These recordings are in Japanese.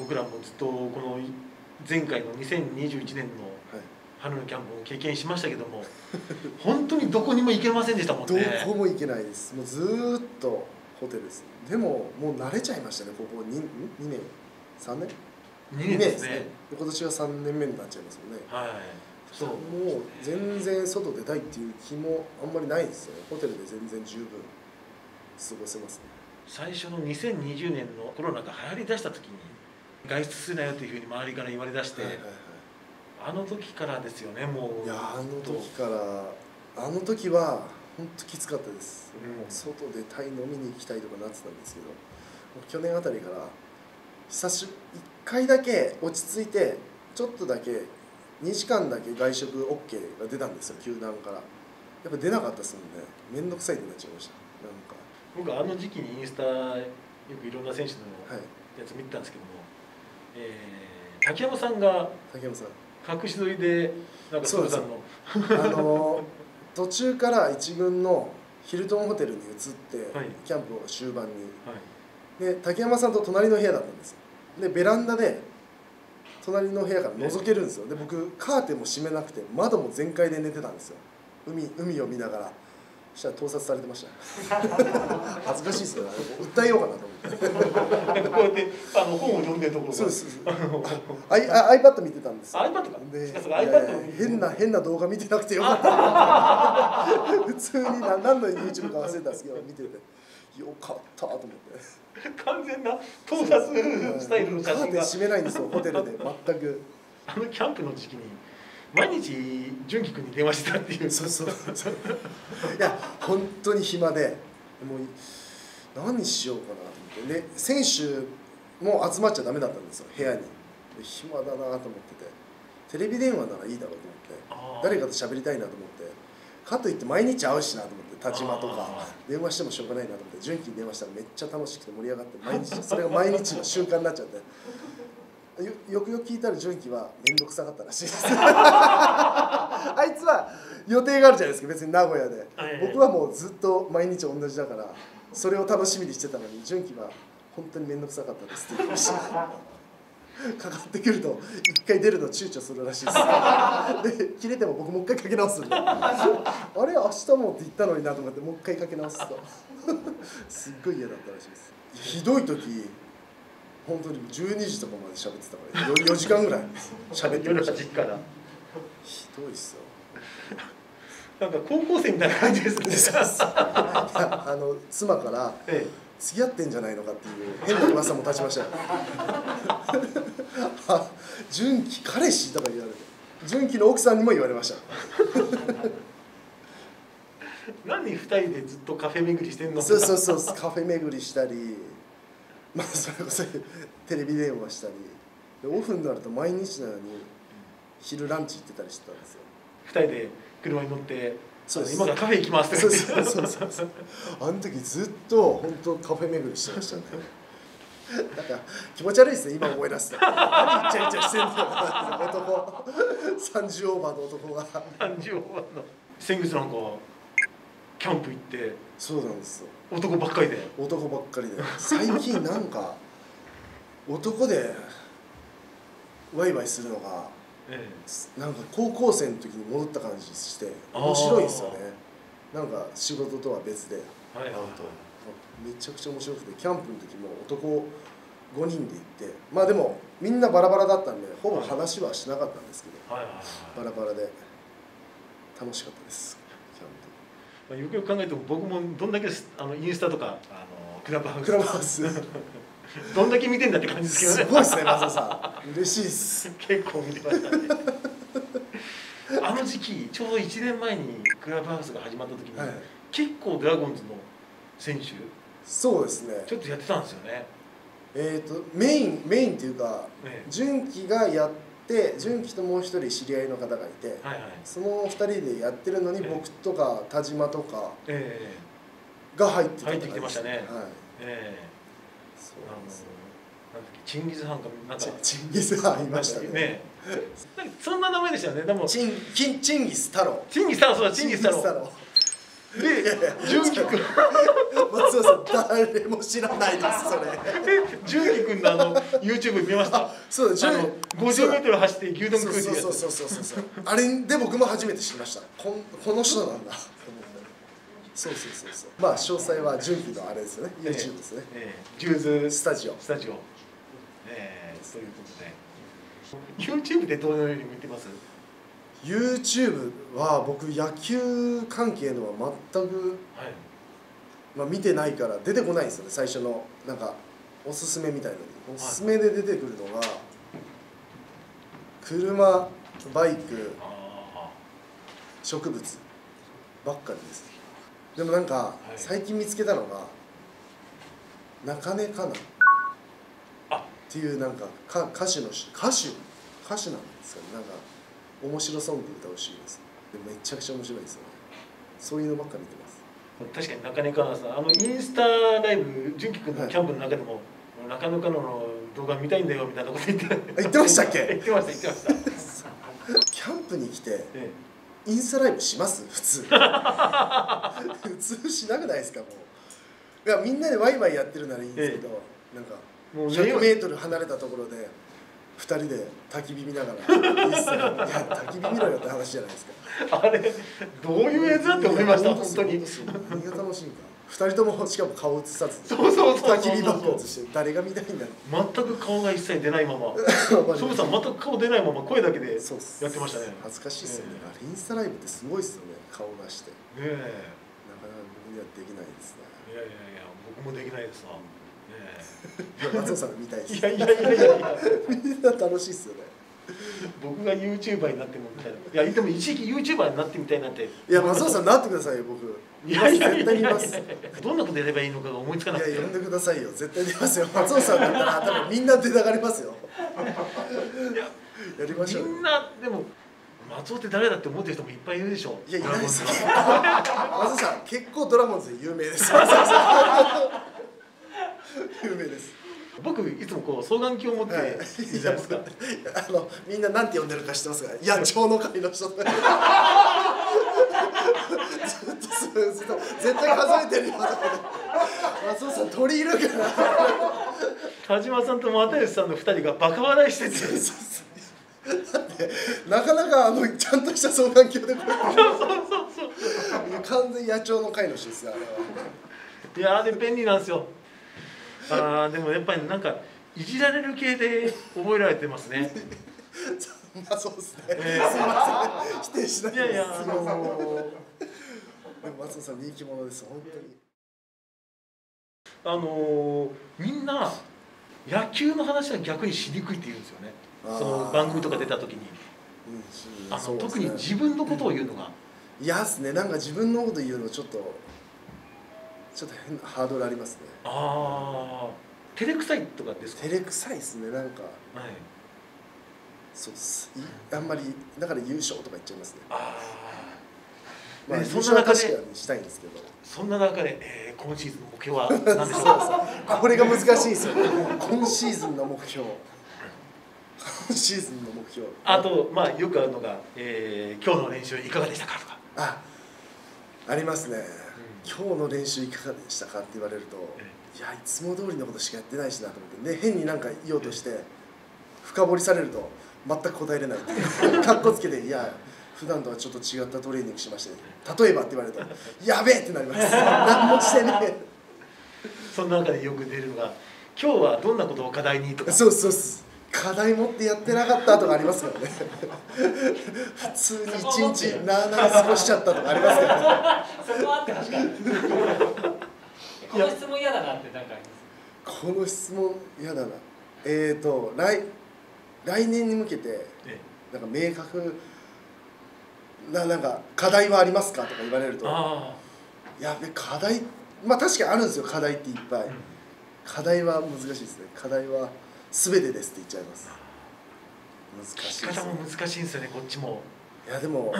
僕らもずっとこの前回の2021年の春のキャンプを経験しましたけども、本当にどこにも行けませんでしたもんね。どこも行けないです。もうずーっとホテルです。でももう慣れちゃいましたね。ここ 2年3年2年ですね。今年は3年目になっちゃいますよね。はい、そうもう全然外出たいっていう気もあんまりないですよね。ホテルで全然十分過ごせますね。最初の2020年のコロナが流行りだした時に外出するなよというふうに周りから言われだして、あの時からですよね。もういやあの時からあの時は本当きつかったです、うん、もう外出たい飲みに行きたいとかなってたんですけど、もう去年あたりから1回だけ落ち着いてちょっとだけ2時間だけ外食 OK が出たんですよ、球団から。やっぱ出なかったですもんね。面倒くさいってなっちゃいました。なんか僕あの時期にインスタよくいろんな選手のやつ見てたんですけども、はい、竹山さんが隠し撮りでなんかそうですよ。途中から1軍のヒルトンホテルに移って、はい、キャンプを終盤に、はい、で竹山さんと隣の部屋だったんですよ。でベランダで隣の部屋から覗けるんですよ。で僕カーテンも閉めなくて窓も全開で寝てたんですよ。 海を見ながら。そしたら盗撮されてました恥ずかしいですけど、訴えようかなと思ってこうやって本を読んでるところがそうです。iPad 見てたんです。 iPad か変な動画見てなくてよかった普通に何の YouTube か忘れたんですけど見ててよかったと思って完全な盗撮スタイルの写真がカーテン閉めないんですよホテルで全く。あのキャンプの時期に毎日純喜君に電話してたっていう。そうそうそういや本当に暇でもう何しようかなと思って、で選手も集まっちゃダメだったんですよ部屋に。暇だなと思ってて、テレビ電話ならいいだろうと思って誰かと喋りたいなと思って、かといって毎日会うしなと思って立場とか電話してもしょうがないなと思って純喜に電話したらめっちゃ楽しくて盛り上がって毎日それが毎日の習慣になっちゃってよく聞いたら純喜は面倒くさかったらしいですあいつは予定があるじゃないですか別に名古屋で。僕はもうずっと毎日同じだからそれを楽しみにしてたのに、純喜は本当に面倒くさかったですって言いましたかかってくると一回出るの躊躇するらしいですで切れても僕もう一回かけ直すんであれ明日もって言ったのになと思ってもう一回かけ直すとすっごい嫌だったらしいです。ひどい時本当に12時とかまで喋ってたから 4時間ぐらい喋ってました夜8時から。ひどいっすよなんか高校生みたいな感じですね妻から、ええ、付き合ってんじゃないのかっていう変な噂も立ちましたよ純喜彼氏とか言われて、純喜の奥さんにも言われました何2人でずっとカフェ巡りしてんの。そうそうそう、カフェ巡りしたり、まあそれこそテレビ電話したり、オフになると毎日のように昼ランチ行ってたりしてたんですよ2人で車に乗って。そうです、今からカフェ行きますとか。そうそうそう、あの時ずっと本当カフェ巡りしてましたねなんか気持ち悪いですね今思い出すと何イチャイチャしてんの男30オーバーの男が30オーバーの。先月なんかキャンプ行って。そうなんですよ、男ばっかりで男ばっかりで最近なんか男でワイワイするのが、なんか高校生の時に戻った感じして面白いですよね。なんか仕事とは別で会うとめちゃくちゃ面白くて、キャンプの時も男5人で行って、まあでもみんなバラバラだったんでほぼ話はしなかったんですけど、バラバラで楽しかったです。よくよく考えても僕もどんだけインスタとかクラブハウスどんだけ見てんだって感じですけどね。すごいですね松尾さん、嬉しいです。結構見てましたねあの時期ちょうど1年前にクラブハウスが始まった時に、はい、結構ドラゴンズの選手そうですねちょっとやってたんですよね。メインっていうか純喜がやってで、純喜ともう一人知り合いの方がいて、その2人でやってるのに僕とか田島とかが入ってきてましたね。チンギスハンかなんかチンギスハンいましたね。そんな名前でしたよね。でもチンギス太郎。チンギス太郎、そうだ、チンギス太郎。で、純喜君松尾さん誰も知らないですそれ。純喜君のYouTube 見ました。そうだ、50m 走って牛丼食うってやつ。そうあれで僕も初めて知りました。この人なんだ。そうまあ詳細は純喜のあれですよね、 YouTube ですね、ジューズスタジオということで、 YouTube でどのように見てます？YouTube は僕野球関係のは全く、まあ、見てないから出てこないんですよね。最初のなんかおすすめみたいなのにおすすめで出てくるのが車、バイク、植物ばっかりですね。でもなんか最近見つけたのが中根かなっていうなんか歌手なんですよね。なんか面白ソング歌うシーンです。めちゃくちゃ面白いですよね。そういうのばっか見てます。確かに中根かなさん、インスタライブ、純喜君のキャンプの中でも、はい、中根かなの動画見たいんだよみたいなこと言ってましたっけ？言ってました。キャンプに来て、インスタライブします？普通。普通しなくないですかもう。いやみんなでワイワイやってるならいいんですけど、なんか100m離れたところで。2人で焚き火見ながらいや焚き火見ろよって話じゃないですか。あれどういうやつだって思いました。本当に何が楽しいんか。2人ともしかも顔映さず焚き火爆発して誰が見たいんだろう。全く顔が一切出ないまま、しょぶさん全く顔出ないまま声だけでやってましたね。恥ずかしいですよね。あれインスタライブってすごいですよね。顔出してなかなか僕にはできないですね。いや僕もできないですわ。松尾さんが見たいです。いやみんな楽しいっすよね。僕が YouTuber になってもみたいな。いやでも一時期 YouTuber になってみたいなって。いや松尾さんなってくださいよ。僕絶対見ます。どんなことやればいいのかが思いつかなくて。いや呼んでくださいよ。絶対出ますよ。松尾さんだったら多分みんな出たがりますよ。やりましょう。みんなでも松尾って誰だって思ってる人もいっぱいいるでしょ。いやいないですよ。松尾さん結構ドラゴンズで有名です。有名です。僕いつもこう双眼鏡を持っているじゃないですか。みんななんて呼んでるか知ってますか。野鳥の会の人。ずっと絶対数えてるよ。松尾さん鳥いるから。田島さんと又吉さんの2人がバカ笑いしてて。だってなかなかちゃんとした双眼鏡でこれ。そう完全野鳥の会の人ですよ。いやで便利なんですよ。あでもやっぱりなんかいじられる系で覚えられてますね。まあそうですね。すみません否定しないです。いやでも松尾さん人気者です本当に。みんな野球の話は逆にしにくいって言うんですよね。その番組とか出た時に、特に自分のことを言うのが嫌ですね。なんか自分のこと言うのちょっと変なハードルありますね。照れくさいとかですか。照れくさいですね。なんか、そうです。あんまりだから優勝とか言っちゃいますね。まあそんな中でしたいんですけど。そんな中で、今シーズンの目標は何でしょう。これが難しいですよ。今シーズンの目標。今シーズンの目標。あとまあよくあるのが、今日の練習いかがでしたかとか。ありますね。今日の練習いかがでしたかって言われると、いやいつも通りのことしかやってないしなと思って、ね、変になんか言おうとして深掘りされると全く答えれないっていうかっこつけて「いや普段とはちょっと違ったトレーニングしまして、ね、例えば」って言われると「やべえ!」ってなります。何もしてねえ。その中でよく出るのが「今日はどんなことを課題に?」とか。そう課題持ってやってなかったとかありますからね。普通に一日なあなあ過ごしちゃったとかありますからね。そこあって確かに。この質問嫌だなって何かあります？この質問嫌だな。来年に向けてなんか明確ななんか課題はありますかとか言われると、やべ課題まあ確かにあるんですよ。課題っていっぱい。課題は難しいですね。課題は。すべてですって言っちゃいます。難しい。方も難しいんですよね。こっちも。いやでも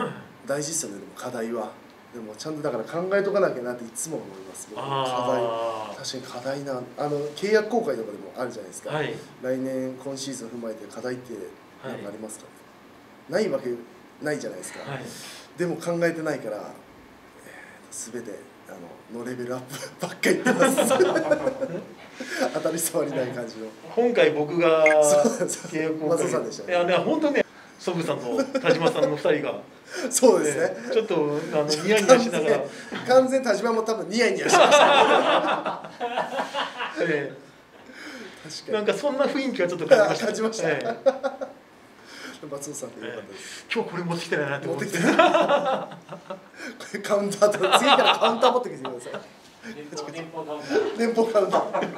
大事ですよね。でも課題はでもちゃんとだから考えとかなきゃなっていつも思います。僕課題確かに課題な契約更改とかでもあるじゃないですか。はい、来年今シーズン踏まえて課題って何かありますか、はい、ないわけないじゃないですか。はい、でも考えてないからすべてのレベルアップばっかり言ってます当たり障りない感じの。今回僕が契約を松尾さんでしたね。いやね、本当ね、ソブさんと田島さんの2人がそうですね、ちょっとニヤニヤしながら、完全田島も多分ニヤニヤしましたなんかそんな雰囲気はちょっと感じましたね。松尾さんで良かったです。今日これ持ってきてないなって思って。これカウンターと、次からカウンター持ってきてください。年俸カウンター。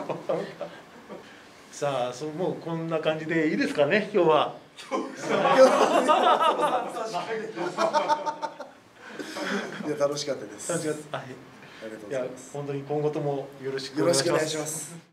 さあ、もうこんな感じでいいですかね、今日は。いや、楽しかったです。楽しかった。はい。ありがとうございます。いや、本当に今後ともよろしくお願いします。